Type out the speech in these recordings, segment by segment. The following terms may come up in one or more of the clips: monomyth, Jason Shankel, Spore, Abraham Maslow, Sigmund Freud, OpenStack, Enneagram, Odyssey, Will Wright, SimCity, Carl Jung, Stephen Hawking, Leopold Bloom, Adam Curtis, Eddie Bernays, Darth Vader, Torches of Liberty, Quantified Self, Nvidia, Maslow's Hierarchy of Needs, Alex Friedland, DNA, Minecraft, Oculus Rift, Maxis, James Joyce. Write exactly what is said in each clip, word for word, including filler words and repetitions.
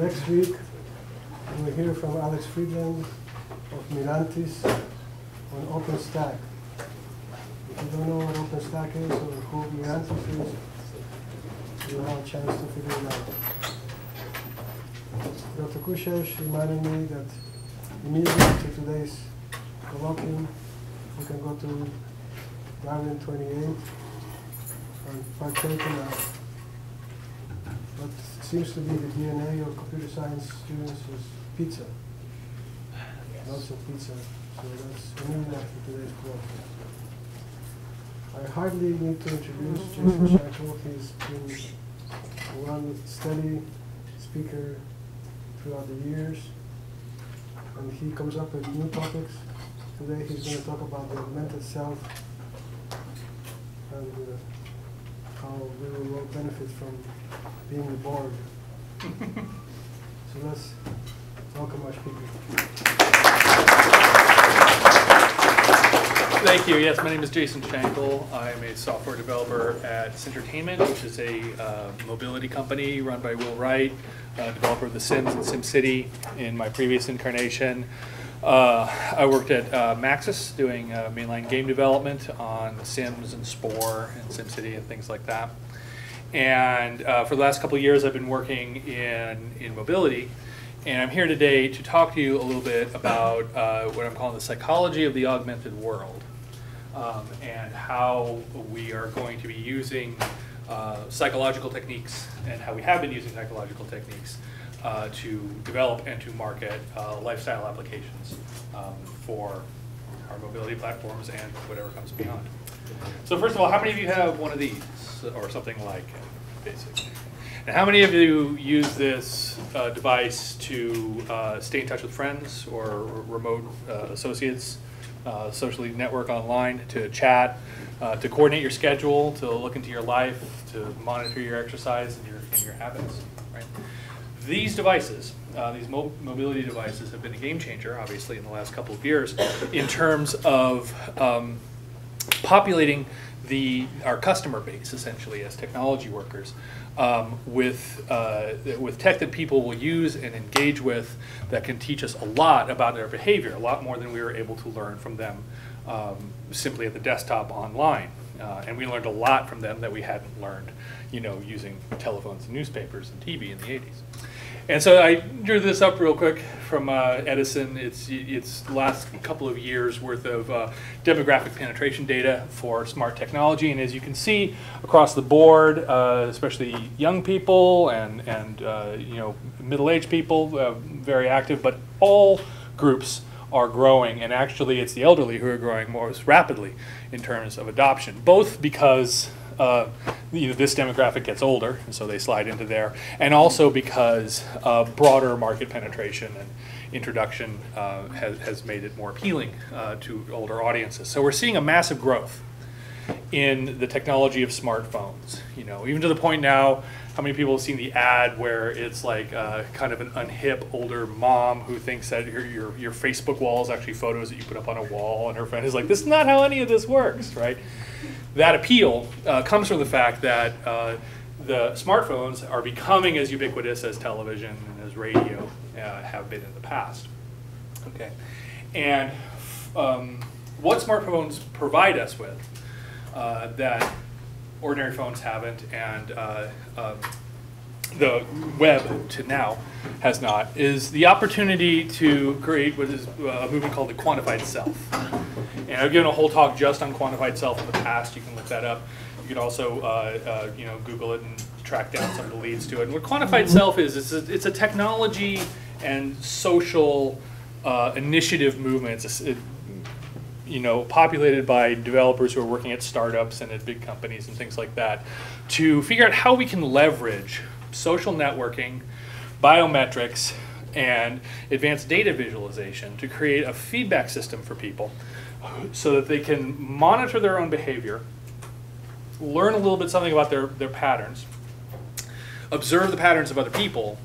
Next week, we'll hear from Alex Friedland of Mirantis on OpenStack. If you don't know what OpenStack is or who Mirantis is, you'll have a chance to figure it out. Doctor Kushesh reminded me that immediately after today's colloquium, you can go to Darwin twenty-eight and partake in a, what seems to be the D N A of computer science students is pizza. Lots of pizza. So that's immediately after today's colloquium. I hardly need to introduce Jason Shankel. He's been one steady speaker throughout the years, and he comes up with new topics. Today he's going to talk about the augmented self and uh, how we will all benefit from being reborn. So let's welcome our speaker. Thank you. Yes, my name is Jason Shankel. I'm a software developer at C Entertainment, which is a uh, mobility company run by Will Wright, uh, developer of The Sims and SimCity in my previous incarnation. Uh, I worked at uh, Maxis doing uh, mainline game development on The Sims and Spore and SimCity and things like that. And uh, for the last couple of years, I've been working in, in mobility. And I'm here today to talk to you a little bit about uh, what I'm calling the psychology of the augmented world. Um, and how we are going to be using uh, psychological techniques, and how we have been using psychological techniques uh, to develop and to market uh, lifestyle applications um, for our mobility platforms and whatever comes beyond. So first of all, how many of you have one of these, or something like it, basically? And how many of you use this uh, device to uh, stay in touch with friends or remote uh, associates? Uh, socially network online, to chat, uh, to coordinate your schedule, to look into your life, to monitor your exercise and your, and your habits, right? These devices, uh, these mo mobility devices have been a game changer, obviously, in the last couple of years in terms of um, populating the, our customer base, essentially, as technology workers, um, with, uh, with tech that people will use and engage with that can teach us a lot about their behavior, a lot more than we were able to learn from them um, simply at the desktop online. Uh, and we learned a lot from them that we hadn't learned, you know, using telephones and newspapers and T V in the eighties. And so I drew this up real quick from uh, Edison. It's it's last couple of years worth of uh, demographic penetration data for smart technology. And as you can see across the board, uh, especially young people and and uh, you know, middle-aged people, uh, very active. But all groups are growing, and actually it's the elderly who are growing most rapidly in terms of adoption. Both because Uh, you know, this demographic gets older, and so they slide into there, and also because uh, broader market penetration and introduction uh, has, has made it more appealing uh, to older audiences. So we're seeing a massive growth in the technology of smartphones. You know, even to the point now, how many people have seen the ad where it's like uh, kind of an unhip older mom who thinks that your, your, your Facebook wall is actually photos that you put up on a wall, and her friend is like, this is not how any of this works, right? That appeal uh, comes from the fact that uh, the smartphones are becoming as ubiquitous as television and as radio uh, have been in the past. Okay, and um, what smartphones provide us with uh, that ordinary phones haven't, and uh, um, the web to now has not, is the opportunity to create what is a movement called the Quantified Self. And I've given a whole talk just on Quantified Self in the past. You can look that up. You can also uh, uh, you know, Google it and track down some of the leads to it. And what Quantified Self is, it's a, it's a technology and social uh, initiative movement. It's a, it, you know, populated by developers who are working at startups and at big companies and things like that, to figure out how we can leverage social networking, biometrics, and advanced data visualization to create a feedback system for people so that they can monitor their own behavior, learn a little bit something about their, their patterns, observe the patterns of other people,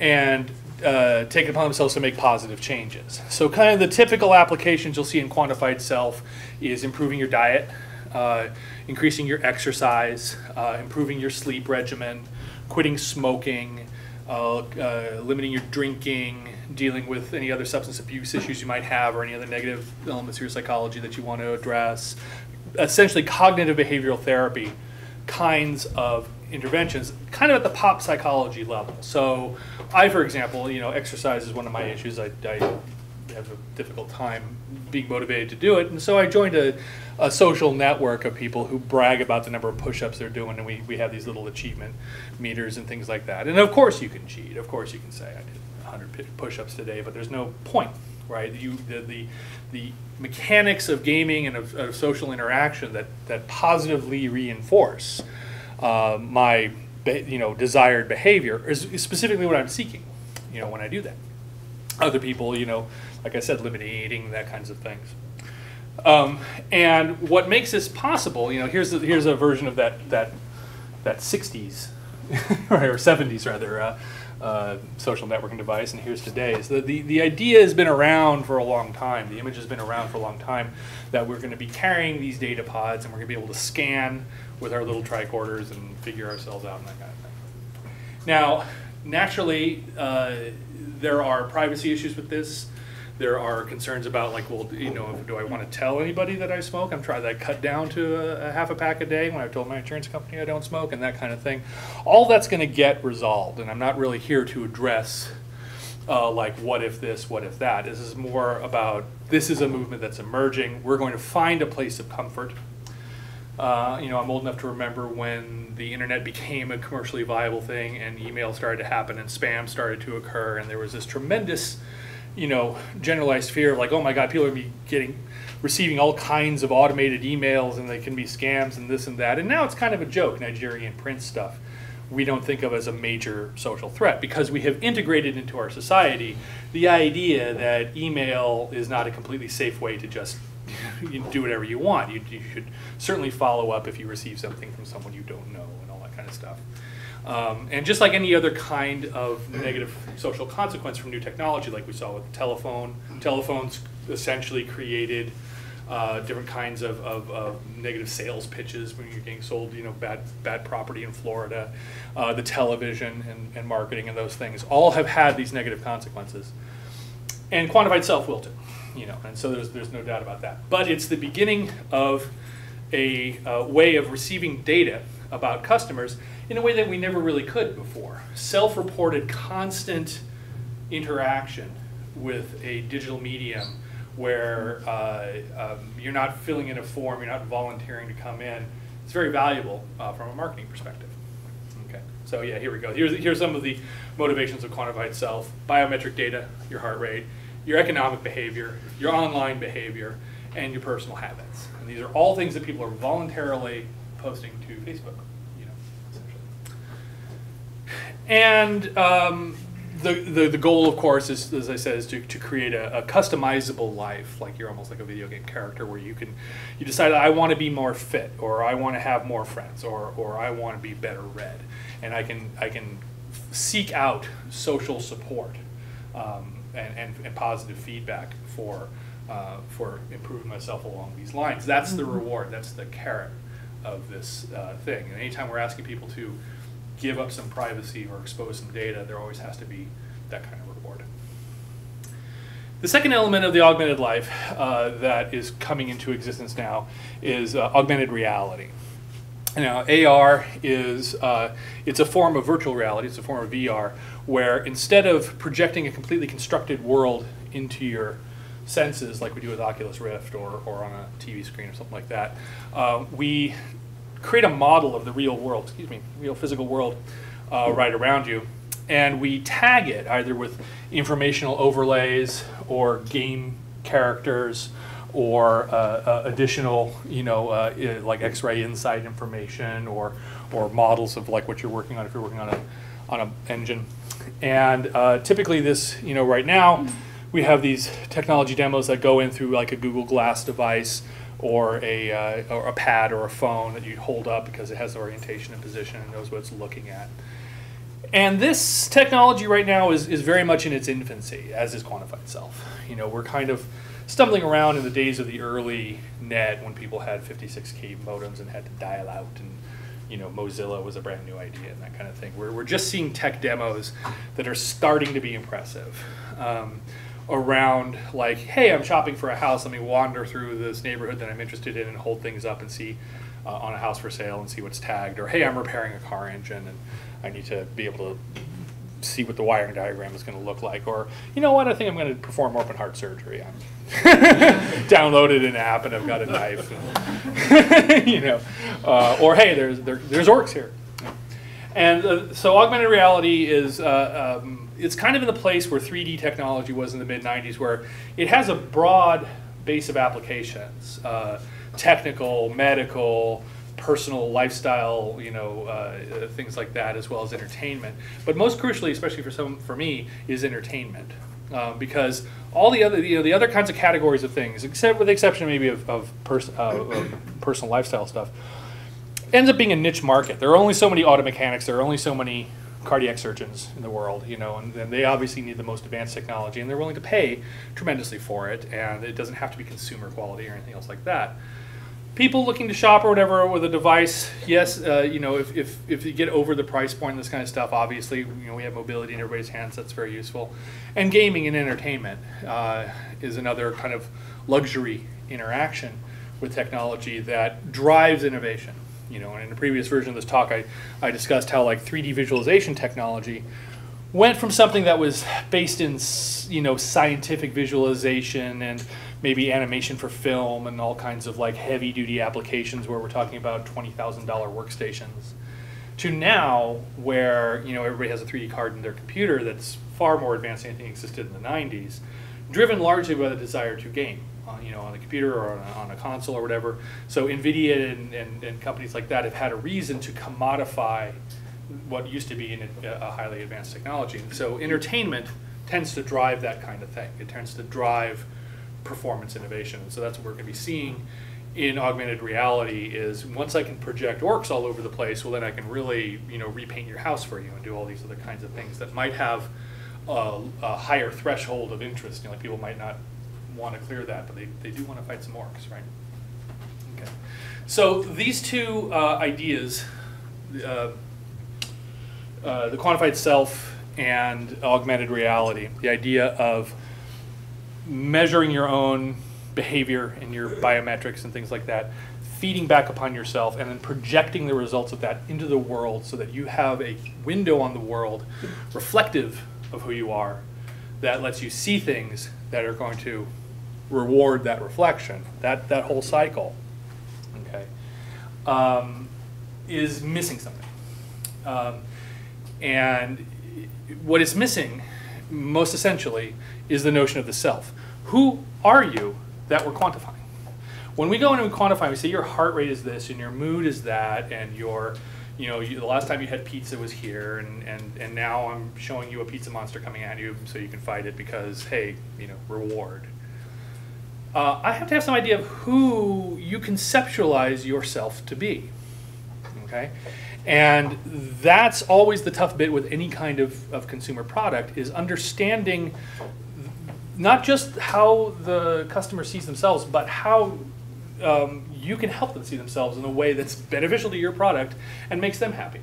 and Uh, take it upon themselves to make positive changes. So kind of the typical applications you'll see in Quantified Self is improving your diet, uh, increasing your exercise, uh, improving your sleep regimen, quitting smoking, uh, uh, limiting your drinking, dealing with any other substance abuse issues you might have, or any other negative elements of your psychology that you want to address. Essentially cognitive behavioral therapy kinds of interventions, kind of at the pop psychology level. So I, for example, you know, exercise is one of my issues. I, I have a difficult time being motivated to do it. And so I joined a, a social network of people who brag about the number of push-ups they're doing, and we, we have these little achievement meters and things like that. And of course you can cheat. Of course you can say, I did one hundred push-ups today, but there's no point, right? You, the, the, the mechanics of gaming and of, of social interaction that, that positively reinforce uh, my be, you know, desired behavior is specifically what I'm seeking, you know, when I do that. Other people, you know, like I said, limiting eating, that kinds of things. Um, and what makes this possible, you know, here's a, here's a version of that that that sixties right, or seventies rather uh, uh, social networking device, and here's today's. The, the the idea has been around for a long time. The image has been around for a long time that we're going to be carrying these data pods, and we're going to be able to scan with our little tricorders and figure ourselves out and that kind of thing. Now, naturally, uh, there are privacy issues with this. There are concerns about, like, well, you know, do I want to tell anybody that I smoke? I'm trying to cut down to a, a half a pack a day when I've told my insurance company I don't smoke, and that kind of thing. All that's going to get resolved, and I'm not really here to address, uh, like, what if this, what if that. This is more about, this is a movement that's emerging. We're going to find a place of comfort. Uh, you know, I'm old enough to remember when the internet became a commercially viable thing, and email started to happen, and spam started to occur, and there was this tremendous, you know, generalized fear of, like, oh my God, people are be getting, receiving all kinds of automated emails, and they can be scams and this and that. And now it's kind of a joke. Nigerian prince stuff we don't think of as a major social threat because we have integrated into our society the idea that email is not a completely safe way to just you do whatever you want. You, you should certainly follow up if you receive something from someone you don't know and all that kind of stuff. Um, and just like any other kind of negative social consequence from new technology, like we saw with the telephone, telephones essentially created uh, different kinds of, of, of negative sales pitches when you're getting sold, you know, bad, bad property in Florida, uh, the television and, and marketing and those things all have had these negative consequences. And quantified self will too, you know, and so there's, there's no doubt about that. But it's the beginning of a uh, way of receiving data about customers in a way that we never really could before. Self-reported constant interaction with a digital medium where uh, um, you're not filling in a form, you're not volunteering to come in. It's very valuable uh, from a marketing perspective. Okay, so yeah, here we go. Here's, here's some of the motivations of quantified self. Biometric data, your heart rate, your economic behavior, your online behavior, and your personal habits. And these are all things that people are voluntarily posting to Facebook. And um, the, the, the goal, of course, is, as I said, is to, to create a, a customizable life, like you're almost like a video game character where you can, you decide, I want to be more fit, or I want to have more friends, or, or I want to be better read. And I can, I can seek out social support um, and, and, and positive feedback for, uh, for improving myself along these lines. That's the reward, that's the carrot of this uh, thing. And anytime we're asking people to give up some privacy or expose some data, there always has to be that kind of reward. The second element of the augmented life uh, that is coming into existence now is uh, augmented reality. Now, A R is uh, it's a form of virtual reality, it's a form of V R, where instead of projecting a completely constructed world into your senses, like we do with Oculus Rift or, or on a T V screen or something like that, uh, we create a model of the real world, excuse me, real physical world uh, right around you, and we tag it either with informational overlays or game characters or uh, uh, additional, you know, uh, like X-ray insight information or or models of like what you're working on if you're working on a on an engine. And uh, typically this, you know, right now we have these technology demos that go in through like a Google Glass device, or a, uh, or a pad or a phone that you hold up because it has orientation and position and knows what it's looking at. And this technology right now is, is very much in its infancy, as is quantified self. You know, we're kind of stumbling around in the days of the early net when people had fifty-six K modems and had to dial out and, you know, Mozilla was a brand new idea and that kind of thing. We're, we're just seeing tech demos that are starting to be impressive um, around like, hey, I'm shopping for a house. Let me wander through this neighborhood that I'm interested in and hold things up and see uh, on a house for sale and see what's tagged. Or, hey, I'm repairing a car engine and I need to be able to see what the wiring diagram is going to look like. Or, you know what, I think I'm going to perform open heart surgery. I'm downloaded an app and I've got a knife. you know, uh, or hey, there's there, there's orcs here, and uh, so augmented reality is uh, um, it's kind of in the place where three D technology was in the mid nineties, where it has a broad base of applications, uh, technical, medical, personal, lifestyle, you know, uh, things like that, as well as entertainment. But most crucially, especially for some for me, is entertainment. Uh, because all the other, you know, the other kinds of categories of things, except with the exception maybe of, of, pers uh, of personal lifestyle stuff, ends up being a niche market. There are only so many auto mechanics. There are only so many cardiac surgeons in the world, you know, and, and they obviously need the most advanced technology, and they're willing to pay tremendously for it. And it doesn't have to be consumer quality or anything else like that. People looking to shop or whatever with a device, yes, uh, you know, if, if, if you get over the price point and this kind of stuff, obviously, you know, we have mobility in everybody's hands, that's very useful. And gaming and entertainment uh, is another kind of luxury interaction with technology that drives innovation. You know, and in a previous version of this talk, I, I discussed how like three D visualization technology went from something that was based in, you know, scientific visualization and maybe animation for film and all kinds of like heavy duty applications where we're talking about twenty thousand dollar workstations, to now where, you know, everybody has a three D card in their computer that's far more advanced than anything existed in the nineties, driven largely by the desire to game, on, you know, on a computer or on a, on a console or whatever. So Nvidia and, and, and companies like that have had a reason to commodify what used to be in a, a highly advanced technology. And so entertainment tends to drive that kind of thing. It tends to drive performance innovation. And so that's what we're going to be seeing in augmented reality is once I can project orcs all over the place, well then I can really, you know, repaint your house for you and do all these other kinds of things that might have a, a higher threshold of interest. You know, like people might not want to clear that, but they, they do want to fight some orcs, right? Okay. So these two uh, ideas, uh, uh, the quantified self and augmented reality, the idea of measuring your own behavior and your biometrics and things like that, feeding back upon yourself, and then projecting the results of that into the world so that you have a window on the world reflective of who you are that lets you see things that are going to reward that reflection. That, that whole cycle, okay, um, is missing something. Um, and what it's missing, most essentially, is the notion of the self. Who are you that we're quantifying? When we go in and quantify, we say your heart rate is this, and your mood is that, and your, you know, you, the last time you had pizza was here, and, and, and now I'm showing you a pizza monster coming at you so you can fight it because, hey, you know, reward. Uh, I have to have some idea of who you conceptualize yourself to be, okay? And that's always the tough bit with any kind of, of consumer product, is understanding not just how the customer sees themselves, but how um, you can help them see themselves in a way that's beneficial to your product and makes them happy.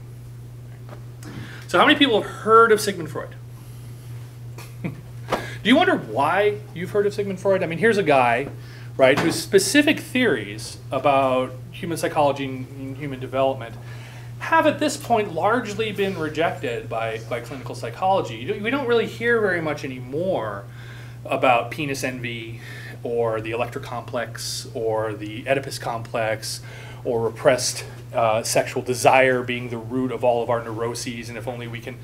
So how many people have heard of Sigmund Freud? Do you wonder why you've heard of Sigmund Freud? I mean, here's a guy, right, whose specific theories about human psychology and human development have at this point largely been rejected by, by clinical psychology. You don't, we don't really hear very much anymore about penis envy or the electric complex or the Oedipus complex or repressed uh, sexual desire being the root of all of our neuroses, and if only we can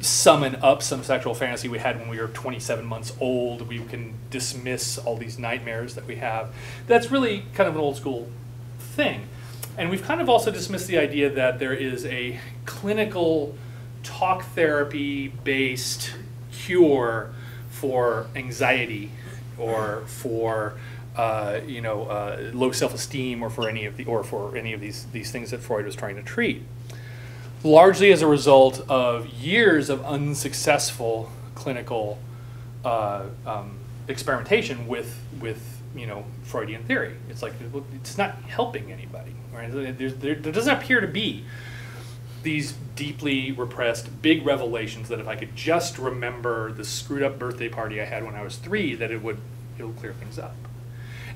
summon up some sexual fantasy we had when we were twenty-seven months old, we can dismiss all these nightmares that we have. That's really kind of an old school thing. And we've kind of also dismissed the idea that there is a clinical talk therapy-based cure for anxiety or for uh, you know uh, low self-esteem or for any of the or for any of these these things that Freud was trying to treat, largely as a result of years of unsuccessful clinical uh, um, experimentation with with you know, Freudian theory. It's like, it's not helping anybody, right? There's, there, there doesn't appear to be these deeply repressed big revelations that if I could just remember the screwed up birthday party I had when I was three, that it would, it would clear things up.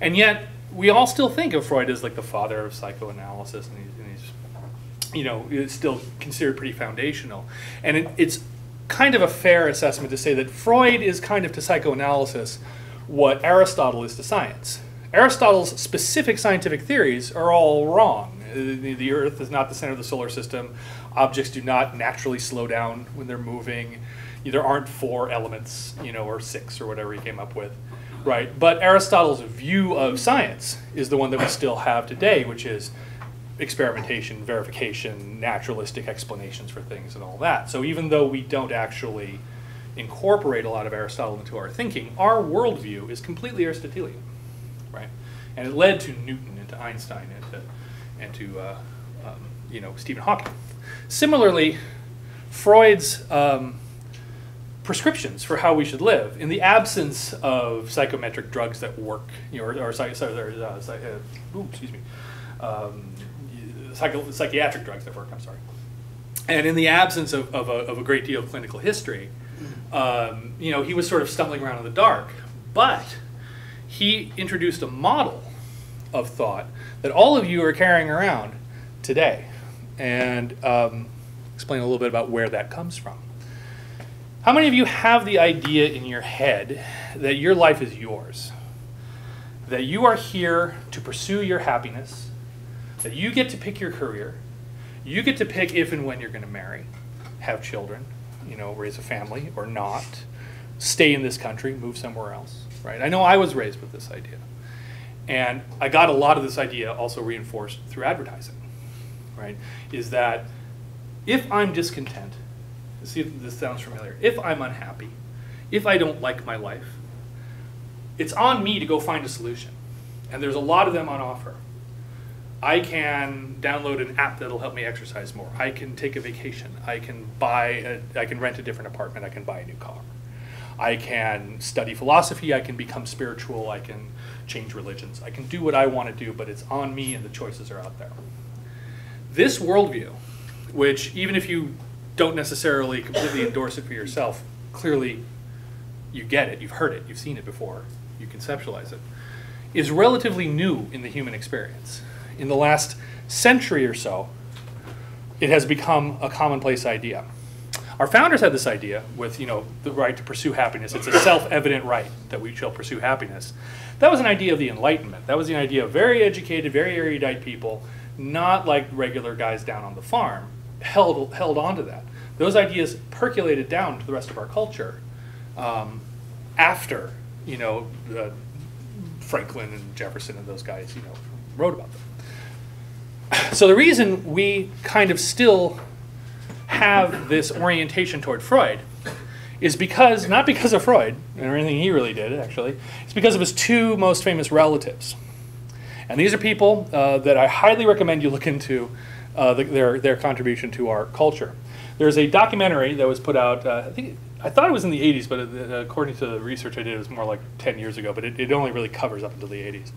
And yet, we all still think of Freud as like the father of psychoanalysis, and he's, and he's you know, it's still considered pretty foundational. And it, it's kind of a fair assessment to say that Freud is kind of to psychoanalysis what Aristotle is to science. Aristotle's specific scientific theories are all wrong. The Earth is not the center of the solar system. Objects do not naturally slow down when they're moving. There aren't four elements, you know, or six or whatever he came up with, right? But Aristotle's view of science is the one that we still have today, which is experimentation, verification, naturalistic explanations for things and all that. So even though we don't actually incorporate a lot of Aristotle into our thinking, our worldview is completely Aristotelian, right? And it led to Newton and to Einstein and to and to uh, um, you know, Stephen Hawking. Similarly, Freud's um, prescriptions for how we should live, in the absence of psychometric drugs that work, you know, or, or, or uh, ooh, excuse me, um, psycho psychiatric drugs that work, I'm sorry, and in the absence of, of, a, of a great deal of clinical history, um, you know, he was sort of stumbling around in the dark, but he introduced a model of thought that all of you are carrying around today, and um, explain a little bit about where that comes from. How many of you have the idea in your head that your life is yours, that you are here to pursue your happiness, that you get to pick your career, you get to pick if and when you're going to marry, have children, you know, raise a family or not, stay in this country, move somewhere else, right? I know I was raised with this idea. And I got a lot of this idea also reinforced through advertising, right? Is that if I'm discontent, see if this sounds familiar, if I'm unhappy, if I don't like my life, it's on me to go find a solution. And there's a lot of them on offer. I can download an app that'll help me exercise more. I can take a vacation. I can buy, a, I can rent a different apartment. I can buy a new car. I can study philosophy. I can become spiritual. I can change religions. I can do what I want to do, but it's on me and the choices are out there. This worldview, which even if you don't necessarily completely endorse it for yourself, clearly you get it, you've heard it, you've seen it before, you conceptualize it, is relatively new in the human experience. In the last century or so, it has become a commonplace idea. Our founders had this idea with, you know, the right to pursue happiness. It's a self-evident right that we shall pursue happiness. That was an idea of the Enlightenment. That was the idea of very educated, very erudite people, not like regular guys down on the farm, held, held on to that. Those ideas percolated down to the rest of our culture um, after, you know, uh, Franklin and Jefferson and those guys, you know, wrote about them. So the reason we kind of still have this orientation toward Freud is because, not because of Freud or anything he really did actually, it's because of his two most famous relatives. And these are people uh, that I highly recommend you look into uh, the, their, their contribution to our culture. There's a documentary that was put out, uh, I think, I thought it was in the eighties, but uh, according to the research I did, it was more like ten years ago, but it, it only really covers up until the eighties,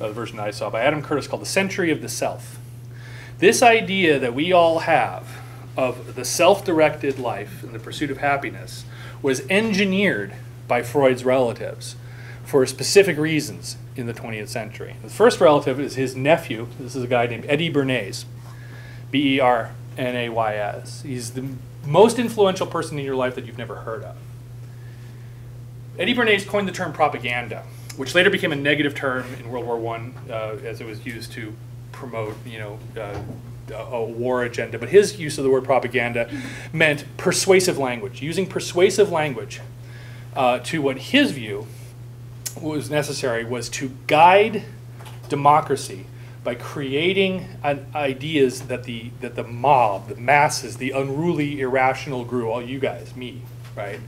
uh, the version I saw, by Adam Curtis called The Century of the Self. This idea that we all have of the self-directed life and the pursuit of happiness was engineered by Freud's relatives for specific reasons in the twentieth century. The first relative is his nephew. This is a guy named Eddie Bernays, B E R N A Y S. He's the most influential person in your life that you've never heard of. Eddie Bernays coined the term propaganda, which later became a negative term in World War One uh, as it was used to promote, you know, uh, a war agenda, but his use of the word propaganda meant persuasive language, using persuasive language uh, to what his view was necessary was to guide democracy by creating an ideas that the, that the mob, the masses, the unruly, irrational grew, all you guys, me, right?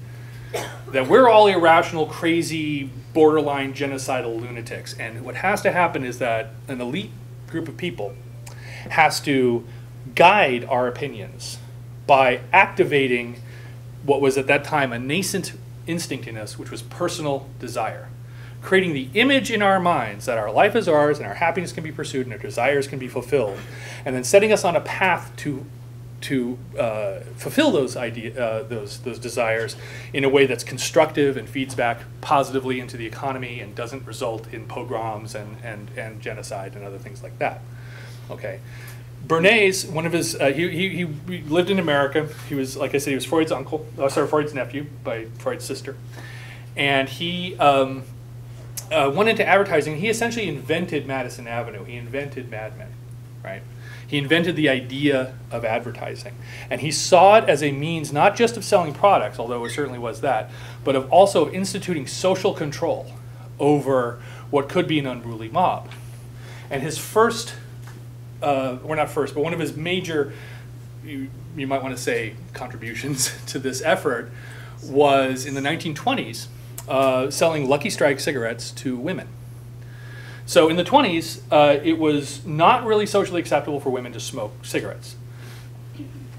That we're all irrational, crazy, borderline genocidal lunatics, and what has to happen is that an elite group of people has to guide our opinions by activating what was at that time a nascent instinct in us, which was personal desire. creating the image in our minds that our life is ours and our happiness can be pursued and our desires can be fulfilled, and then setting us on a path to to uh, fulfill those idea, uh, those those desires in a way that's constructive and feeds back positively into the economy and doesn't result in pogroms and and and genocide and other things like that. Okay, Bernays, one of his, uh, he, he he lived in America. He was, like I said, he was Freud's uncle, uh, sorry, Freud's nephew by Freud's sister, and he. Um, Uh, went into advertising. He essentially invented Madison Avenue. He invented Mad Men, right? He invented the idea of advertising. And he saw it as a means not just of selling products, although it certainly was that, but of also instituting social control over what could be an unruly mob. And his first, uh, or not first, but one of his major, you, you might want to say, contributions to this effort was in the nineteen twenties, Uh, selling Lucky Strike cigarettes to women. So in the twenties, uh, it was not really socially acceptable for women to smoke cigarettes.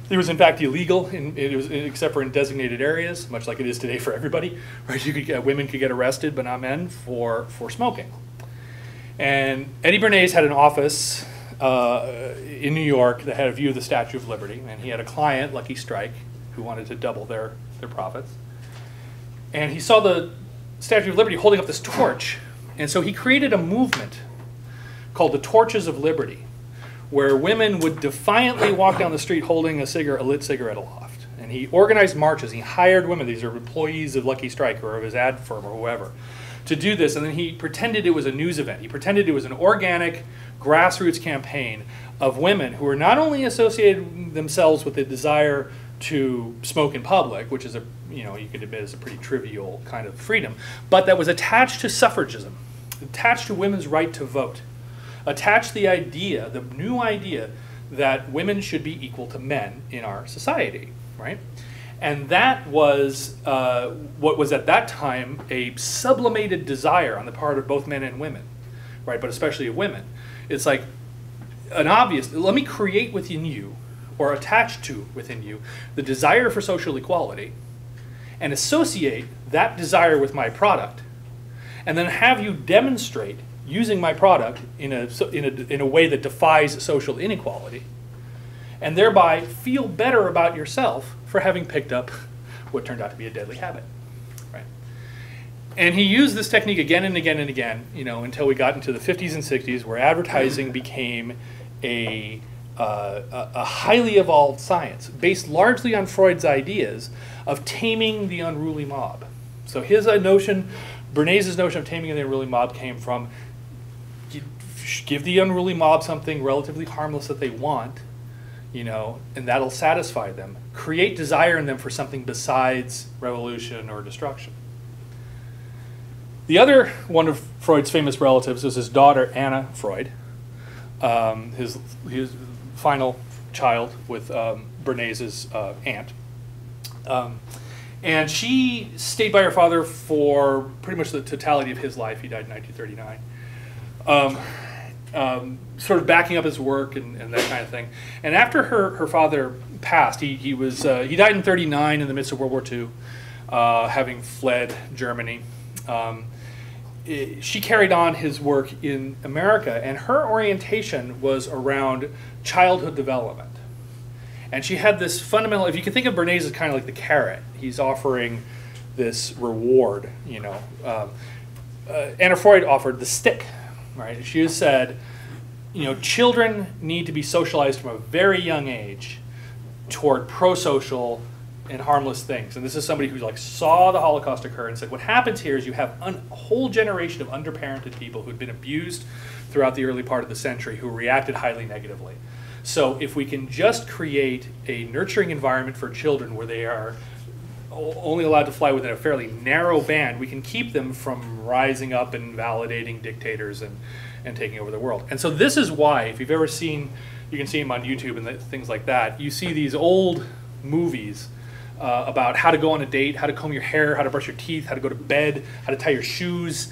It was in fact illegal, in, it was, except for in designated areas, much like it is today for everybody. Right? You could, uh, women could get arrested, but not men, for, for smoking. And Eddie Bernays had an office uh, in New York that had a view of the Statue of Liberty, and he had a client, Lucky Strike, who wanted to double their, their profits. And he saw the Statue of Liberty holding up this torch. And so he created a movement called the Torches of Liberty, where women would defiantly walk down the street holding a, cigar a lit cigarette aloft. And he organized marches. He hired women. These are employees of Lucky Strike or of his ad firm or whoever to do this. And then he pretended it was a news event. He pretended it was an organic grassroots campaign of women who were not only associated themselves with the desire to smoke in public, which is a, you know, you could admit is a pretty trivial kind of freedom, but that was attached to suffragism, attached to women's right to vote, attached to the idea, the new idea that women should be equal to men in our society, right? And that was uh, what was at that time a sublimated desire on the part of both men and women, right? But especially of women. It's like an obvious, let me create within you or attached to within you, the desire for social equality, and associate that desire with my product, and then have you demonstrate using my product in a, in a, in a way that defies social inequality, and thereby feel better about yourself for having picked up what turned out to be a deadly habit. Right? And he used this technique again and again and again, you know, until we got into the fifties and sixties, where advertising became a... Uh, a, a highly evolved science based largely on Freud's ideas of taming the unruly mob. So his uh, notion, Bernays' notion of taming the unruly mob came from give the unruly mob something relatively harmless that they want, you know, and that'll satisfy them. Create desire in them for something besides revolution or destruction. The other one of Freud's famous relatives was his daughter, Anna Freud, um, his, his final child with um, Bernays' uh, aunt. Um, and she stayed by her father for pretty much the totality of his life. He died in nineteen thirty-nine. Um, um, sort of backing up his work and, and that kind of thing. And after her, her father passed, he, he, was, uh, he died in thirty-nine in the midst of World War Two, uh, having fled Germany. Um, It, she carried on his work in America, and her orientation was around childhood development. And she had this fundamental, if you can think of Bernays as kind of like the carrot, he's offering this reward, you know. Um, uh, Anna Freud offered the stick, right? She said, you know, children need to be socialized from a very young age toward pro-social and harmless things. And this is somebody who like saw the Holocaust occur and said, what happens here is you have a whole generation of underparented people who'd been abused throughout the early part of the century who reacted highly negatively. So if we can just create a nurturing environment for children where they are only allowed to fly within a fairly narrow band, we can keep them from rising up and validating dictators and, and taking over the world. And so this is why, if you've ever seen, you can see them on YouTube and things like that, you see these old movies Uh, about how to go on a date, how to comb your hair, how to brush your teeth, how to go to bed, how to tie your shoes,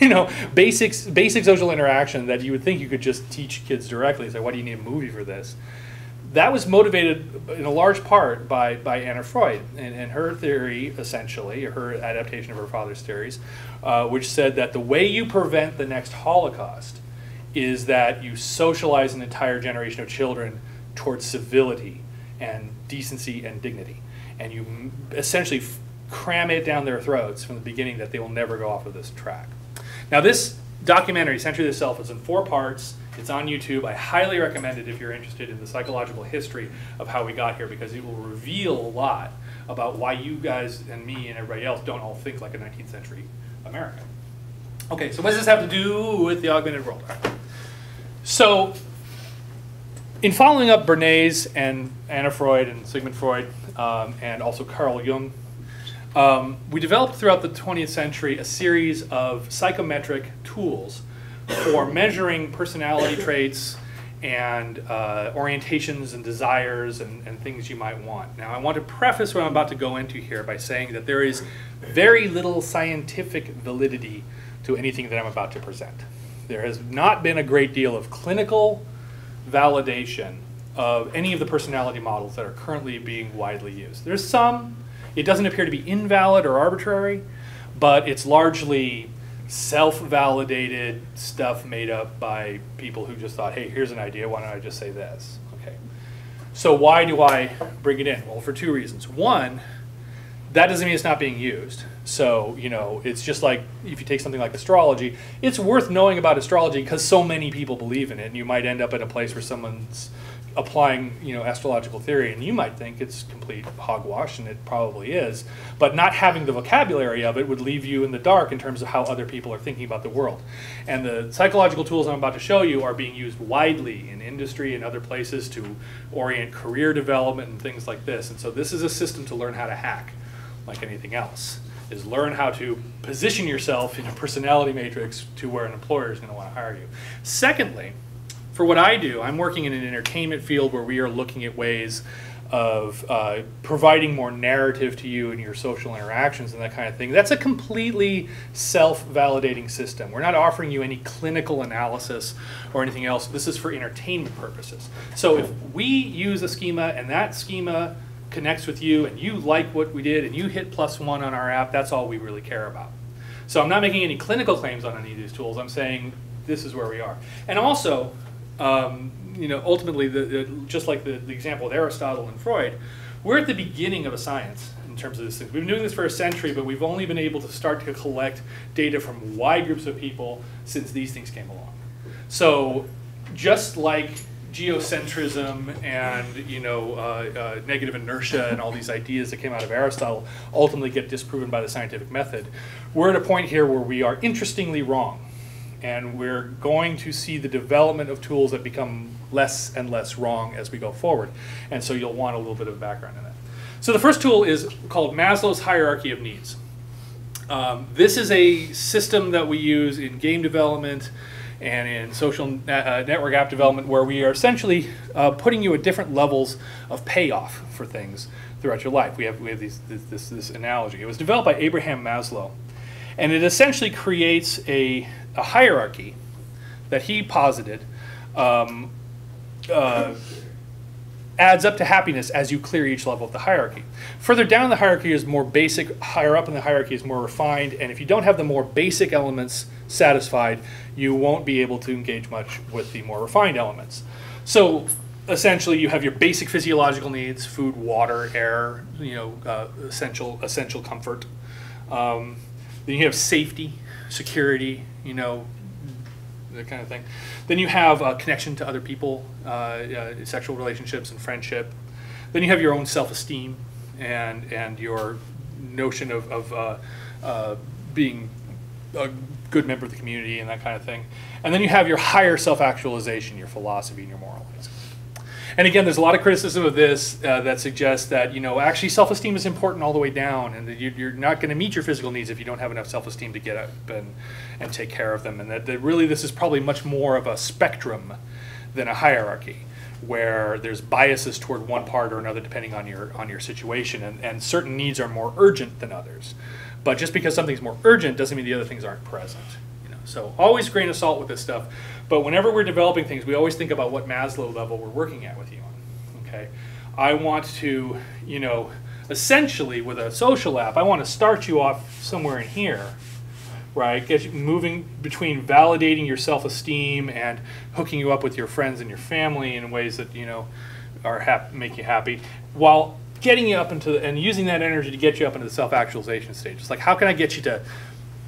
you know, basics, basic social interaction that you would think you could just teach kids directly. So why do you need a movie for this? that was motivated in a large part by, by Anna Freud and, and her theory, essentially, her adaptation of her father's theories, uh, which said that the way you prevent the next Holocaust is that you socialize an entire generation of children towards civility and decency and dignity. And you essentially cram it down their throats from the beginning that they will never go off of this track. Now this documentary, Century of the Self, is in four parts. It's on YouTube. I highly recommend it if you're interested in the psychological history of how we got here, because it will reveal a lot about why you guys and me and everybody else don't all think like a nineteenth century America. Okay, so what does this have to do with the augmented world? Right. So in following up Bernays and Anna Freud and Sigmund Freud um, and also Carl Jung, um, we developed throughout the twentieth century a series of psychometric tools for measuring personality traits and uh, orientations and desires and, and things you might want. Now I want to preface what I'm about to go into here by saying that there is very little scientific validity to anything that I'm about to present. There has not been a great deal of clinical validation of any of the personality models that are currently being widely used. There's some. It doesn't appear to be invalid or arbitrary, but it's largely self-validated stuff made up by people who just thought, hey, here's an idea, why don't I just say this? Okay. So why do I bring it in? Well, for two reasons. One, that doesn't mean it's not being used. So, you know, it's just like if you take something like astrology, it's worth knowing about astrology because so many people believe in it, and you might end up at a place where someone's applying, you know, astrological theory, and you might think it's complete hogwash, and it probably is, but not having the vocabulary of it would leave you in the dark in terms of how other people are thinking about the world. And the psychological tools I'm about to show you are being used widely in industry and other places to orient career development and things like this. And so this is a system to learn how to hack, like anything else, is learn how to position yourself in a personality matrix to where an employer is going to want to hire you. Secondly, for what I do, I'm working in an entertainment field where we are looking at ways of uh, providing more narrative to you and your social interactions and that kind of thing. That's a completely self-validating system. We're not offering you any clinical analysis or anything else. This is for entertainment purposes. So if we use a schema and that schema connects with you and you like what we did and you hit plus one on our app, that's all we really care about. So I'm not making any clinical claims on any of these tools. I'm saying this is where we are. And also, um, you know, ultimately, the, the, just like the, the example of Aristotle and Freud, we're at the beginning of a science in terms of this thing. We've been doing this for a century, but we've only been able to start to collect data from wide groups of people since these things came along. So just like geocentrism and, you know, uh, uh, negative inertia and all these ideas that came out of Aristotle ultimately get disproven by the scientific method, we're at a point here where we are interestingly wrong. And we're going to see the development of tools that become less and less wrong as we go forward. And so you'll want a little bit of background in that. So the first tool is called Maslow's Hierarchy of Needs. Um, this is a system that we use in game development and in social uh, network app development, where we are essentially uh, putting you at different levels of payoff for things throughout your life. We have, we have these, this, this, this analogy. It was developed by Abraham Maslow, and it essentially creates a, a hierarchy that he posited um, uh, adds up to happiness as you clear each level of the hierarchy. Further down the hierarchy is more basic, higher up in the hierarchy is more refined, and if you don't have the more basic elements satisfied, you won't be able to engage much with the more refined elements. So essentially you have your basic physiological needs, food, water, air, you know, uh, essential, essential comfort. Um, then you have safety, security, you know, that kind of thing. Then you have uh, connection to other people, uh, uh, sexual relationships and friendship. Then you have your own self-esteem and, and your notion of, of uh, uh, being a good member of the community and that kind of thing. And then you have your higher self-actualization, your philosophy and your morals. And again, there's a lot of criticism of this uh, that suggests that, you know, actually self-esteem is important all the way down, and that you, you're not going to meet your physical needs if you don't have enough self-esteem to get up and, and take care of them. And that, that really this is probably much more of a spectrum than a hierarchy, where there's biases toward one part or another depending on your on your situation, and, and certain needs are more urgent than others. But just because something's more urgent doesn't mean the other things aren't present. You know, so always grain of salt with this stuff. But whenever we're developing things, we always think about what Maslow level we're working at with you on. okay? I want to, you know, essentially with a social app, I want to start you off somewhere in here, right? Get you moving between validating your self-esteem and hooking you up with your friends and your family in ways that, you know, are hap make you happy, while getting you up into, the, and using that energy to get you up into the self-actualization stage. It's like, how can I get you to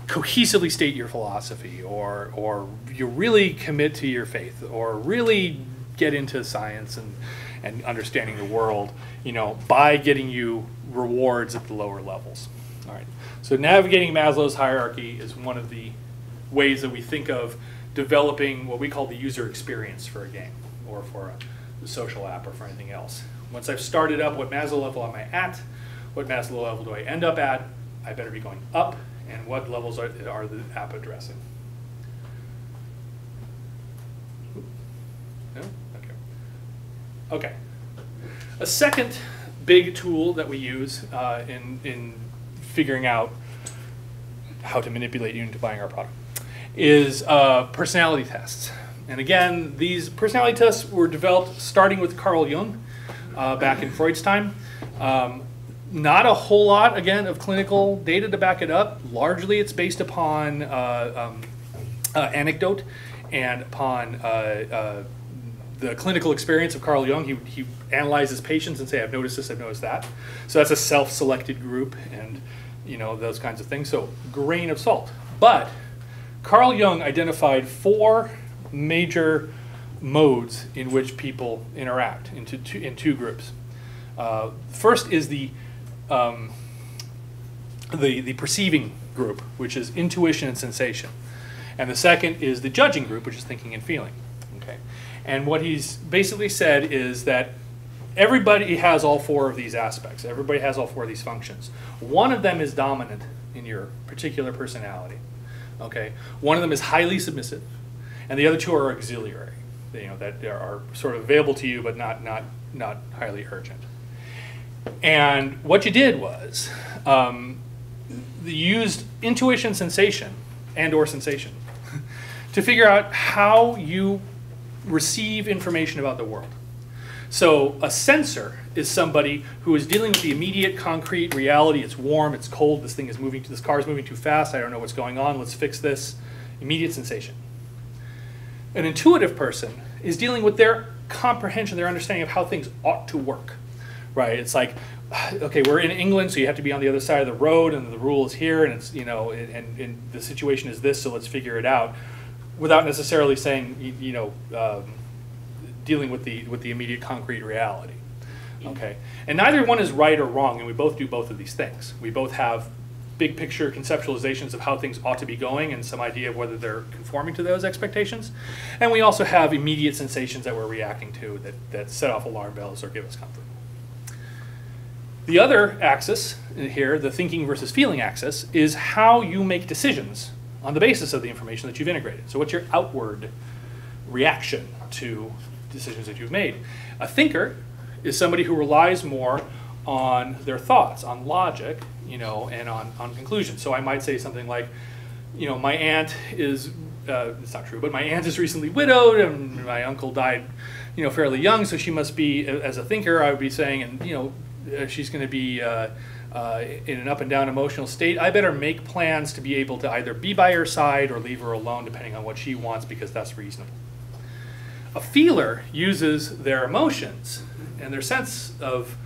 cohesively state your philosophy, or, or you really commit to your faith, or really get into science and, and understanding the world, you know, by getting you rewards at the lower levels. All right. So navigating Maslow's hierarchy is one of the ways that we think of developing what we call the user experience for a game, or for a social app, or for anything else. Once I've started up, what Maslow level am I at? What Maslow level do I end up at? I better be going up, and what levels are, are the app addressing? No? Okay. Okay. A second big tool that we use uh, in, in figuring out how to manipulate you into buying our product is uh, personality tests. And again, these personality tests were developed starting with Carl Jung uh, back in Freud's time. Um, Not a whole lot, again, of clinical data to back it up. Largely, it's based upon uh, um, uh, anecdote and upon uh, uh, the clinical experience of Carl Jung. He, he analyzes patients and say, I've noticed this, I've noticed that. So that's a self-selected group, and you know, those kinds of things. So grain of salt. But Carl Jung identified four major modes in which people interact into two, in two groups. Uh, first is the Um, the, the perceiving group, which is intuition and sensation. And the second is the judging group, which is thinking and feeling. Okay. And what he's basically said is that everybody has all four of these aspects. Everybody has all four of these functions. One of them is dominant in your particular personality. Okay. One of them is highly submissive, and the other two are auxiliary. You know, that are sort of available to you, but not, not, not highly urgent. And what you did was um, you used intuition, sensation, and or sensation to figure out how you receive information about the world. So a sensor is somebody who is dealing with the immediate, concrete reality. It's warm, it's cold, this thing is moving, this car is moving too fast, I don't know what's going on, let's fix this. Immediate sensation. An intuitive person is dealing with their comprehension, their understanding of how things ought to work. Right, it's like, okay, we're in England, so you have to be on the other side of the road, and the rule is here, and it's, you know, and, and the situation is this, so let's figure it out, without necessarily saying, you, you know, um, dealing with the with the immediate concrete reality. Okay, and neither one is right or wrong, and we both do both of these things. We both have big picture conceptualizations of how things ought to be going, and some idea of whether they're conforming to those expectations, and we also have immediate sensations that we're reacting to that that set off alarm bells or give us comfort. The other axis here, the thinking versus feeling axis, is how you make decisions on the basis of the information that you've integrated. So what's your outward reaction to decisions that you've made? A thinker is somebody who relies more on their thoughts, on logic, you know, and on, on conclusions. So I might say something like, you know, my aunt is, uh, it's not true, but my aunt is recently widowed, and my uncle died, you know, fairly young, so she must be, as a thinker, I would be saying, and, you know, she's going to be uh, uh, in an up and down emotional state. I better make plans to be able to either be by her side or leave her alone, depending on what she wants, because that's reasonable. A feeler uses their emotions and their sense of,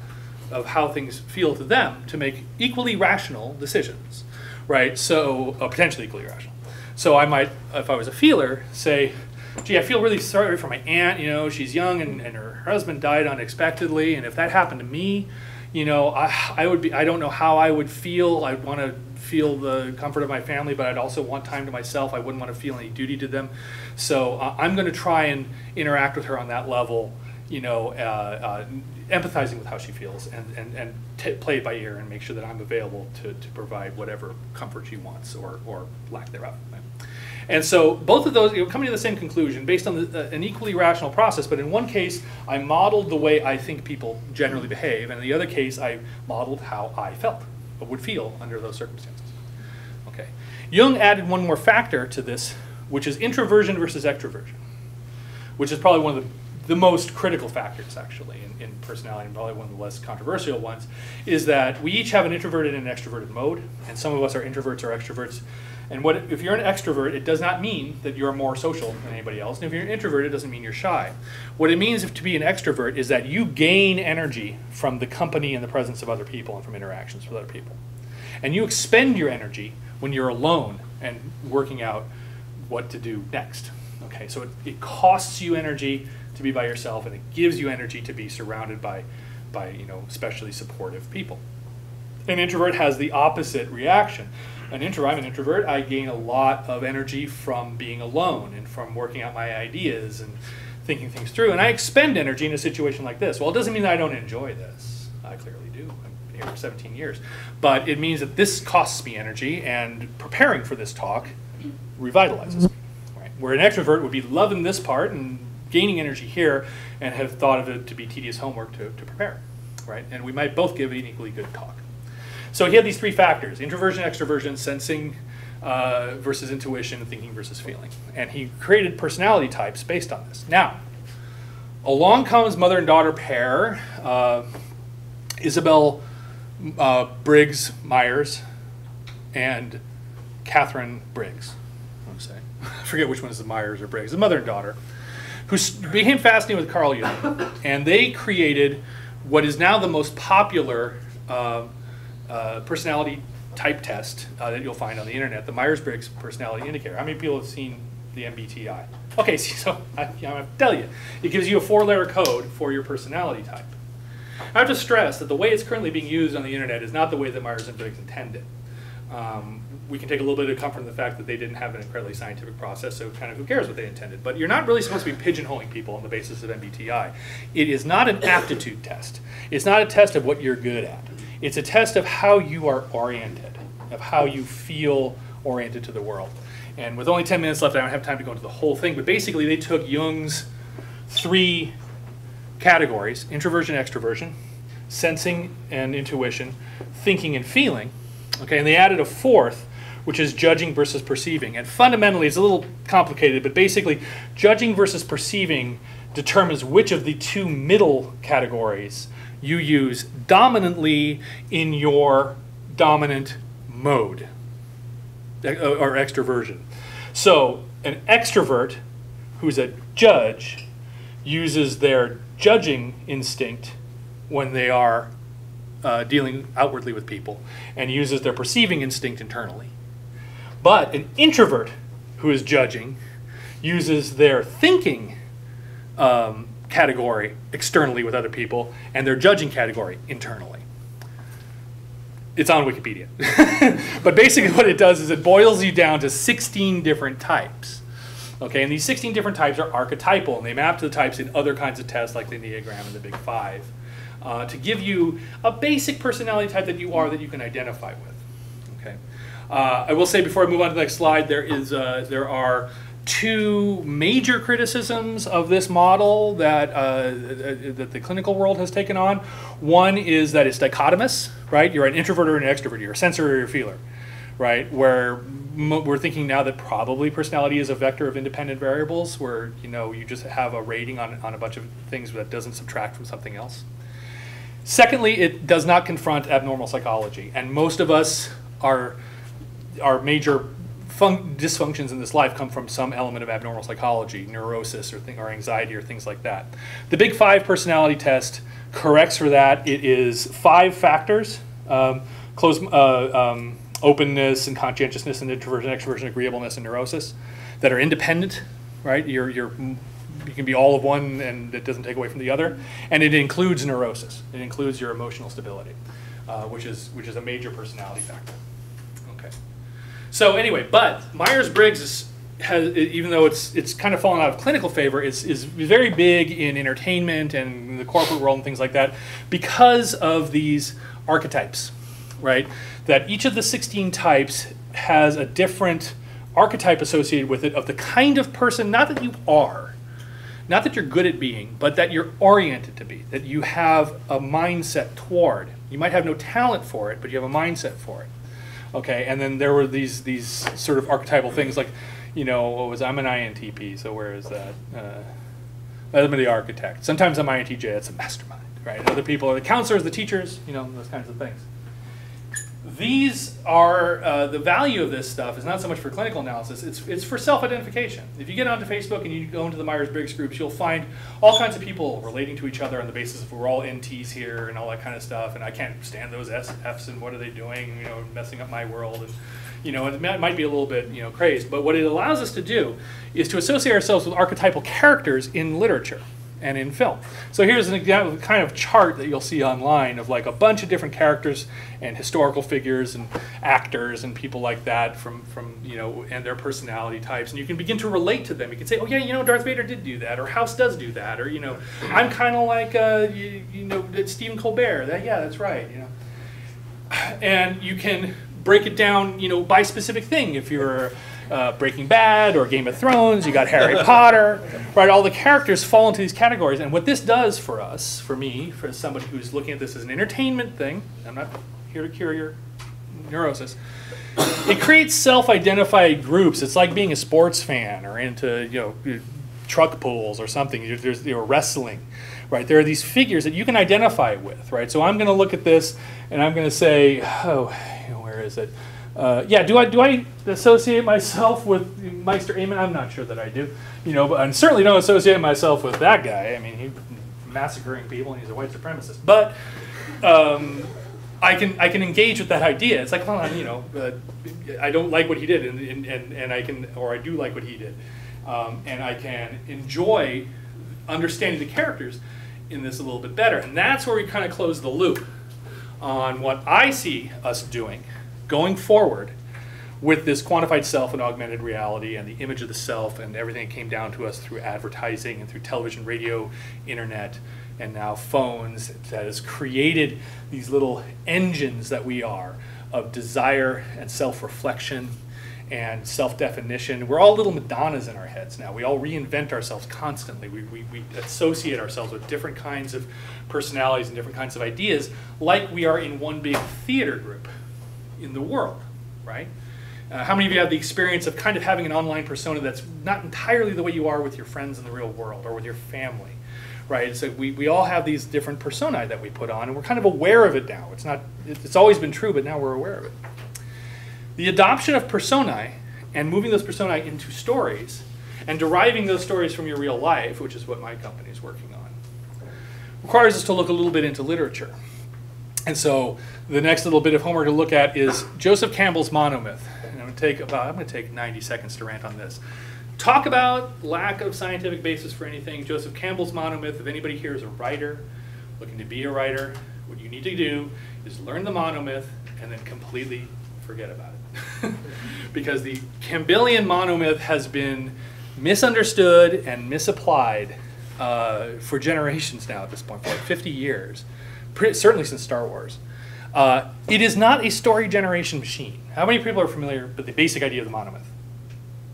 of how things feel to them to make equally rational decisions, right? So, uh, potentially equally rational. So I might, if I was a feeler, say, gee, I feel really sorry for my aunt, you know, she's young, and, and her husband died unexpectedly, and if that happened to me, you know, I, I would be, I don't know how I would feel. I'd want to feel the comfort of my family, but I'd also want time to myself. I wouldn't want to feel any duty to them. So uh, I'm going to try and interact with her on that level, you know, uh, uh, empathizing with how she feels, and, and, and t play it by ear and make sure that I'm available to, to provide whatever comfort she wants, or, or lack thereof. And so both of those, you know, coming to the same conclusion based on the, uh, an equally rational process, but in one case, I modeled the way I think people generally behave, and in the other case, I modeled how I felt, or would feel under those circumstances. Okay. Jung added one more factor to this, which is introversion versus extroversion, which is probably one of the, the most critical factors, actually, in, in personality, and probably one of the less controversial ones, is that we each have an introverted and an extroverted mode, and some of us are introverts or extroverts. And what if you're an extrovert, it does not mean that you're more social than anybody else. And if you're an introvert, it doesn't mean you're shy. What it means if, to be an extrovert is that you gain energy from the company and the presence of other people and from interactions with other people. And you expend your energy when you're alone and working out what to do next. Okay, so it, it costs you energy to be by yourself, and it gives you energy to be surrounded by, by you know, especially supportive people. An introvert has the opposite reaction. An introvert, I'm an introvert, I gain a lot of energy from being alone and from working out my ideas and thinking things through, and I expend energy in a situation like this. Well, it doesn't mean that I don't enjoy this. I clearly do. I'm here for seventeen years. But it means that this costs me energy, and preparing for this talk revitalizes me. Right? Where an extrovert would be loving this part and gaining energy here and have thought of it to be tedious homework to, to prepare, right? And we might both give an equally good talk. So he had these three factors: introversion, extroversion, sensing uh, versus intuition, thinking versus feeling. And he created personality types based on this. Now, along comes mother and daughter pair, uh, Isabel uh, Briggs Myers and Catherine Briggs. I'm saying, I forget which one is the Myers or Briggs, the mother and daughter, who became fascinated with Carl Jung, and they created what is now the most popular uh, uh, personality type test uh, that you'll find on the internet, the Myers-Briggs Personality Indicator. How many people have seen the M B T I? Okay, so I, I'm gonna tell you, it gives you a four-letter code for your personality type. I have to stress that the way it's currently being used on the internet is not the way that Myers and Briggs intended. Um, we can take a little bit of comfort in the fact that they didn't have an incredibly scientific process, so kind of who cares what they intended. But you're not really supposed to be pigeonholing people on the basis of M B T I. It is not an aptitude test. It's not a test of what you're good at. It's a test of how you are oriented, of how you feel oriented to the world. And with only ten minutes left, I don't have time to go into the whole thing, but basically they took Jung's three categories: introversion, extroversion, sensing and intuition, thinking and feeling. Okay, and they added a fourth, which is judging versus perceiving. And fundamentally, it's a little complicated, but basically, judging versus perceiving determines which of the two middle categories you use dominantly in your dominant mode, or extroversion. So an extrovert who's a judge uses their judging instinct when they are Uh, dealing outwardly with people, and uses their perceiving instinct internally. But an introvert who is judging uses their thinking um, category externally with other people, and their judging category internally. It's on Wikipedia. But basically what it does is it boils you down to sixteen different types. Okay, and these sixteen different types are archetypal, and they map to the types in other kinds of tests like the Enneagram and the Big Five. Uh, to give you a basic personality type that you are that you can identify with. Okay, uh, I will say before I move on to the next slide, there is uh, there are two major criticisms of this model that uh, that the clinical world has taken on. One is that it's dichotomous, right? You're an introvert or an extrovert. You're a sensory or a feeler, right? Where we're thinking now that probably personality is a vector of independent variables, where you know you just have a rating on on a bunch of things that doesn't subtract from something else. Secondly, it does not confront abnormal psychology, and most of us, our, our major fun dysfunctions in this life come from some element of abnormal psychology, neurosis or, thing, or anxiety or things like that. The Big Five personality test corrects for that. It is five factors, um, close, uh, um, openness and conscientiousness and introversion, extroversion, agreeableness and neurosis, that are independent, right? You're, you're, You can be all of one, and it doesn't take away from the other. And it includes neurosis. It includes your emotional stability, uh, which is which is a major personality factor. Okay. So anyway, but Myers-Briggs is, has, even though it's it's kind of fallen out of clinical favor, is is very big in entertainment and the corporate world and things like that because of these archetypes, right? That each of the sixteen types has a different archetype associated with it of the kind of person, not that you are. Not that you're good at being, but that you're oriented to be, that you have a mindset toward. You might have no talent for it, but you have a mindset for it. Okay, and then there were these these sort of archetypal things like, you know, what was I'm an I N T P, so where is that? Uh, I'm the architect. Sometimes I'm I N T J, it's a mastermind, right? And other people are the counselors, the teachers, you know, those kinds of things. These are, uh, the value of this stuff is not so much for clinical analysis, it's, it's for self-identification. If you get onto Facebook and you go into the Myers-Briggs groups, you'll find all kinds of people relating to each other on the basis of we're all N Ts here and all that kind of stuff, and I can't stand those S Fs and what are they doing, you know, messing up my world. And, you know, it might be a little bit, you know, crazed, but what it allows us to do is to associate ourselves with archetypal characters in literature and in film. So here's an example, kind of chart that you'll see online of like a bunch of different characters and historical figures and actors and people like that from, from you know, and their personality types. And you can begin to relate to them. You can say, oh yeah, you know, Darth Vader did do that, or House does do that, or, you know, I'm kind of like, uh, you, you know, Stephen Colbert. That, yeah, that's right, you know. And you can break it down, you know, by specific thing. If you're Uh, Breaking Bad or Game of Thrones, you got Harry Potter, right? All the characters fall into these categories, and what this does for us, for me, for somebody who's looking at this as an entertainment thing, I'm not here to cure your neurosis, it creates self-identified groups. It's like being a sports fan or into, you know, truck pulls or something. There's, you know, wrestling, right? There are these figures that you can identify with, right? So I'm going to look at this and I'm going to say, oh, you know, where is it? Uh, yeah, do I do I associate myself with Meister Amen? I'm not sure that I do, you know, but I certainly don't associate myself with that guy. I mean, he's massacring people and he's a white supremacist. But um, I can I can engage with that idea. It's like, well, you know, uh, I don't like what he did, and and, and and I can, or I do like what he did, um, and I can enjoy understanding the characters in this a little bit better. And that's where we kind of close the loop on what I see us doing going forward with this quantified self and augmented reality and the image of the self and everything that came down to us through advertising and through television, radio, internet, and now phones, that has created these little engines that we are of desire and self-reflection and self-definition. We're all little Madonnas in our heads now. We all reinvent ourselves constantly. We, we, we associate ourselves with different kinds of personalities and different kinds of ideas, like we are in one big theater group in the world, right? Uh, how many of you have the experience of kind of having an online persona that's not entirely the way you are with your friends in the real world or with your family, right? So we, we all have these different personae that we put on, and we're kind of aware of it now. It's not, it's always been true, but now we're aware of it. The adoption of personae and moving those personae into stories and deriving those stories from your real life, which is what my company is working on, requires us to look a little bit into literature. And so the next little bit of homework to look at is Joseph Campbell's Monomyth. And I'm going to take about, I'm going to take ninety seconds to rant on this. Talk about lack of scientific basis for anything. Joseph Campbell's Monomyth, if anybody here is a writer, looking to be a writer, what you need to do is learn the monomyth and then completely forget about it. Because the Campbellian monomyth has been misunderstood and misapplied uh, for generations now at this point, for like fifty years. Certainly since Star Wars. Uh, it is not a story generation machine. How many people are familiar with the basic idea of the monomyth?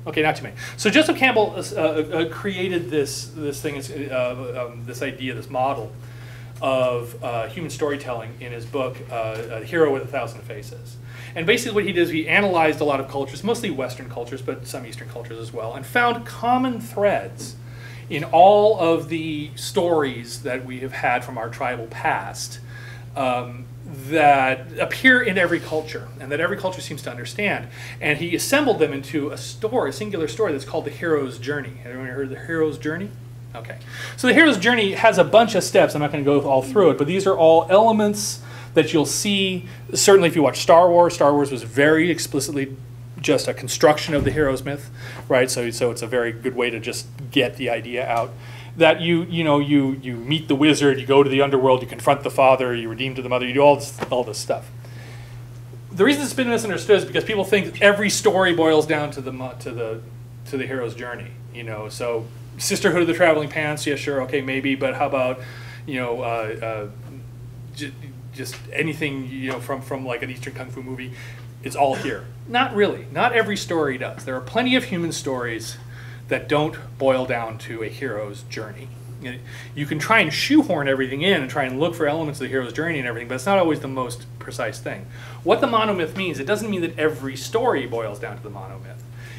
Okay, not too many. So Joseph Campbell uh, uh, created this, this thing, uh, um, this idea, this model of uh, human storytelling in his book, uh, A Hero with a Thousand Faces. And basically what he did is he analyzed a lot of cultures, mostly Western cultures, but some Eastern cultures as well, and found common threads in all of the stories that we have had from our tribal past um, that appear in every culture and that every culture seems to understand. And he assembled them into a story, a singular story that's called the Hero's Journey. Anyone heard of the Hero's Journey? Okay. So the Hero's Journey has a bunch of steps. I'm not going to go all through it, but these are all elements that you'll see. Certainly if you watch Star Wars, Star Wars was very explicitly just a construction of the hero's myth, right? So, so it's a very good way to just get the idea out that you, you know, you you meet the wizard, you go to the underworld, you confront the father, you redeem to the mother, you do all this, all this stuff. The reason it's been misunderstood is because people think every story boils down to the to the to the hero's journey, you know. So Sisterhood of the Traveling Pants, yeah, sure, okay, maybe, but how about, you know, uh, uh, just anything, you know, from from like an Eastern kung fu movie. It's all here. Not really. Not every story does. There are plenty of human stories that don't boil down to a hero's journey. You can try and shoehorn everything in and try and look for elements of the hero's journey and everything, but it's not always the most precise thing. What the monomyth means, it doesn't mean that every story boils down to the monomyth.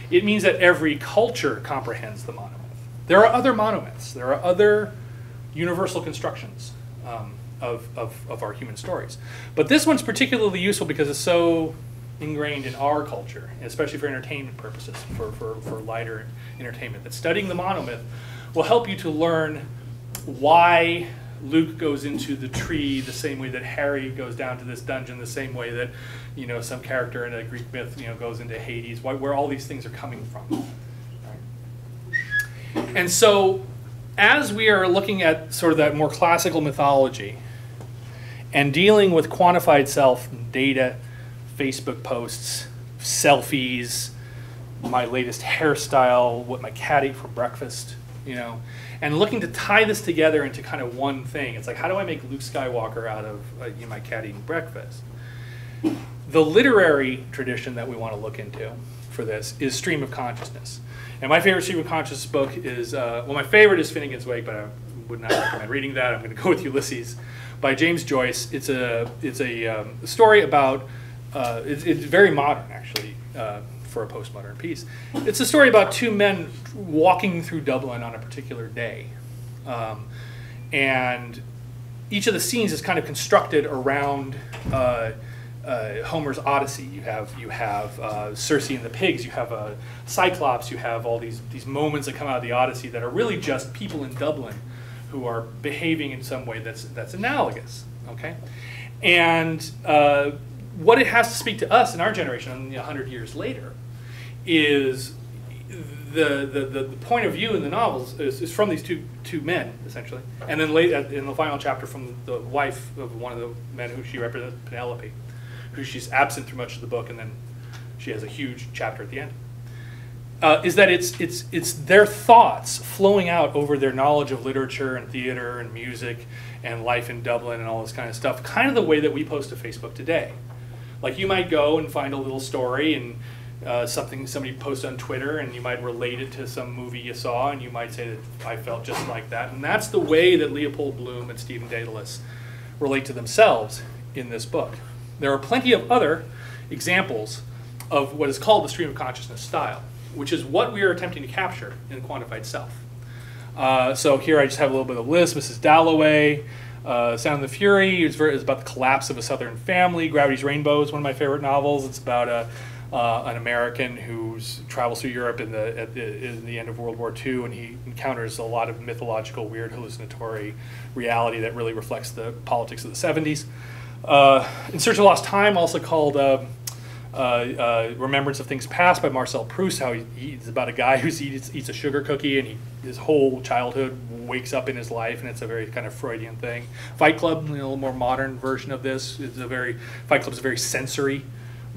It means that every culture comprehends the monomyth. There are other monomyths. There are other universal constructions um, of, of, of our human stories. But this one's particularly useful because it's so ingrained in our culture, especially for entertainment purposes, for, for, for lighter entertainment, that studying the monomyth will help you to learn why Luke goes into the tree the same way that Harry goes down to this dungeon, the same way that, you know, some character in a Greek myth, you know, goes into Hades, why, where all these things are coming from. Right? And so as we are looking at sort of that more classical mythology and dealing with quantified self, data, Facebook posts, selfies, my latest hairstyle, what my cat ate for breakfast, you know, and looking to tie this together into kind of one thing. It's like, how do I make Luke Skywalker out of uh, you know, my cat eating breakfast? The literary tradition that we want to look into for this is stream of consciousness. And my favorite stream of consciousness book is, uh, well, my favorite is Finnegan's Wake, but I would not recommend reading that. I'm going to go with Ulysses by James Joyce. It's a, it's a um, story about, uh, it's, it's very modern, actually, uh, for a postmodern piece. It's a story about two men walking through Dublin on a particular day. Um, and each of the scenes is kind of constructed around uh, uh, Homer's Odyssey. You have, you have uh, Circe and the pigs, you have a uh, Cyclops, you have all these, these moments that come out of the Odyssey that are really just people in Dublin who are behaving in some way that's, that's analogous, okay? And uh, what it has to speak to us in our generation, you know, a hundred years later, is the, the, the, the point of view in the novels is, is from these two, two men, essentially. And then later in the final chapter from the wife of one of the men who she represents, Penelope, who she's absent through much of the book, and then she has a huge chapter at the end. Uh, is that it's, it's, it's their thoughts flowing out over their knowledge of literature and theater and music and life in Dublin and all this kind of stuff, kind of the way that we post to Facebook today. Like you might go and find a little story and uh, something somebody posts on Twitter, and you might relate it to some movie you saw, and you might say that I felt just like that. And that's the way that Leopold Bloom and Stephen Dedalus relate to themselves in this book. There are plenty of other examples of what is called the stream of consciousness style, which is what we are attempting to capture in Quantified Self. Uh, so here I just have a little bit of a list. Missus Dalloway, Uh, Sound of the Fury is about the collapse of a Southern family. Gravity's Rainbow is one of my favorite novels. It's about a, uh, an American who travels through Europe in the, at the, in the end of World War Two, and he encounters a lot of mythological, weird, hallucinatory reality that really reflects the politics of the seventies. Uh, In Search of Lost Time, also called uh, uh, uh, Remembrance of Things Past by Marcel Proust, how he, he's about a guy who eats, eats a sugar cookie, and he, his whole childhood wakes up in his life, and it's a very kind of Freudian thing. Fight Club, you know, a little more modern version of this, is a very Fight Club's a very sensory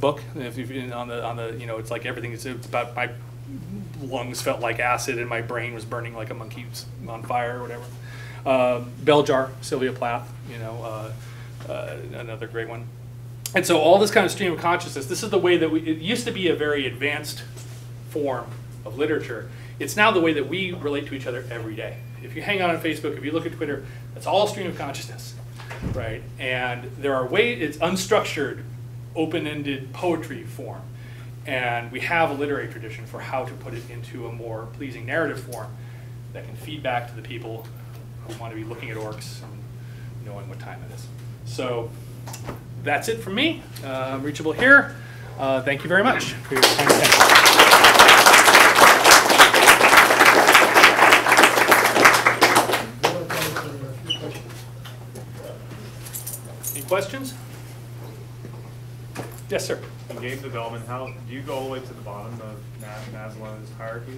book. If you've on the on the you know, it's like everything. It's, it's about my lungs felt like acid and my brain was burning like a monkey on fire or whatever. Uh, Bell Jar, Sylvia Plath, you know, uh, uh, another great one. And so all this kind of stream of consciousness. This is the way that we. It used to be a very advanced form of literature. It's now the way that we relate to each other every day. If you hang out on Facebook, if you look at Twitter, that's all stream of consciousness, right? And there are ways, it's unstructured, open-ended poetry form. And we have a literary tradition for how to put it into a more pleasing narrative form that can feed back to the people who want to be looking at orcs and knowing what time it is. So that's it from me. Uh, I'm reachable here. Uh, thank you very much for your time and attention. Questions? Yes, sir. In game development, how do you go all the way to the bottom of Maslow's hierarchy?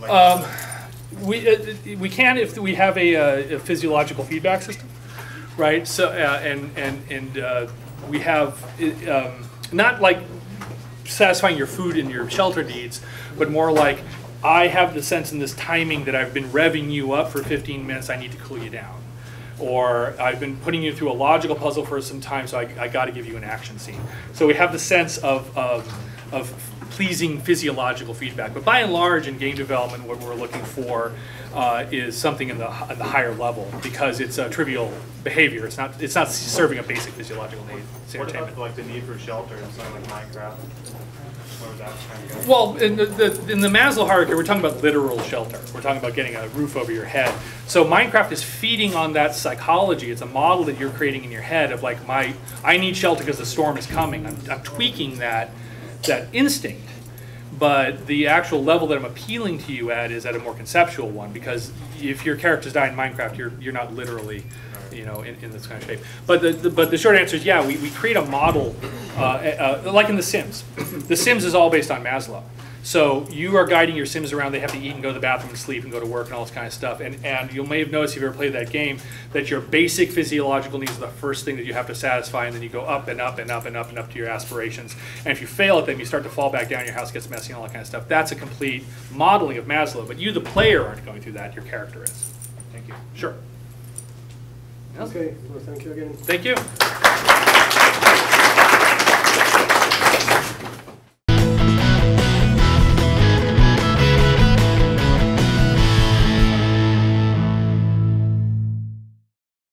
Like um, we uh, we can if we have a, a physiological feedback system, right? So uh, and and and uh, we have um, not like satisfying your food and your shelter needs, but more like I have the sense in this timing that I've been revving you up for fifteen minutes. I need to cool you down. Or I've been putting you through a logical puzzle for some time, so I, I got to give you an action scene. So we have the sense of, of of pleasing physiological feedback. But by and large, in game development, what we're looking for uh, is something in the, in the higher level, because it's a trivial behavior. It's not, it's not serving a basic physiological need. It's entertainment. What about, like, the need for shelter in something like Minecraft? Well, in the, the, in the Maslow hierarchy, we're talking about literal shelter. We're talking about getting a roof over your head. So Minecraft is feeding on that psychology. It's a model that you're creating in your head of like, my, I need shelter because the storm is coming. I'm, I'm tweaking that, that instinct. But the actual level that I'm appealing to you at is at a more conceptual one, because if your characters die in Minecraft, you're, you're not literally, you know, in, in this kind of shape. But the, the, but the short answer is, yeah, we, we create a model, uh, uh, like in The Sims. The Sims is all based on Maslow. So you are guiding your Sims around. They have to eat and go to the bathroom and sleep and go to work and all this kind of stuff. And, and you may have noticed, if you've ever played that game, that your basic physiological needs are the first thing that you have to satisfy, and then you go up and up and up and up and up to your aspirations. And if you fail at them, you start to fall back down, your house gets messy and all that kind of stuff. That's a complete modeling of Maslow. But you, the player, aren't going through that. Your character is. Thank you. Sure. Okay, well, thank you again. Thank you.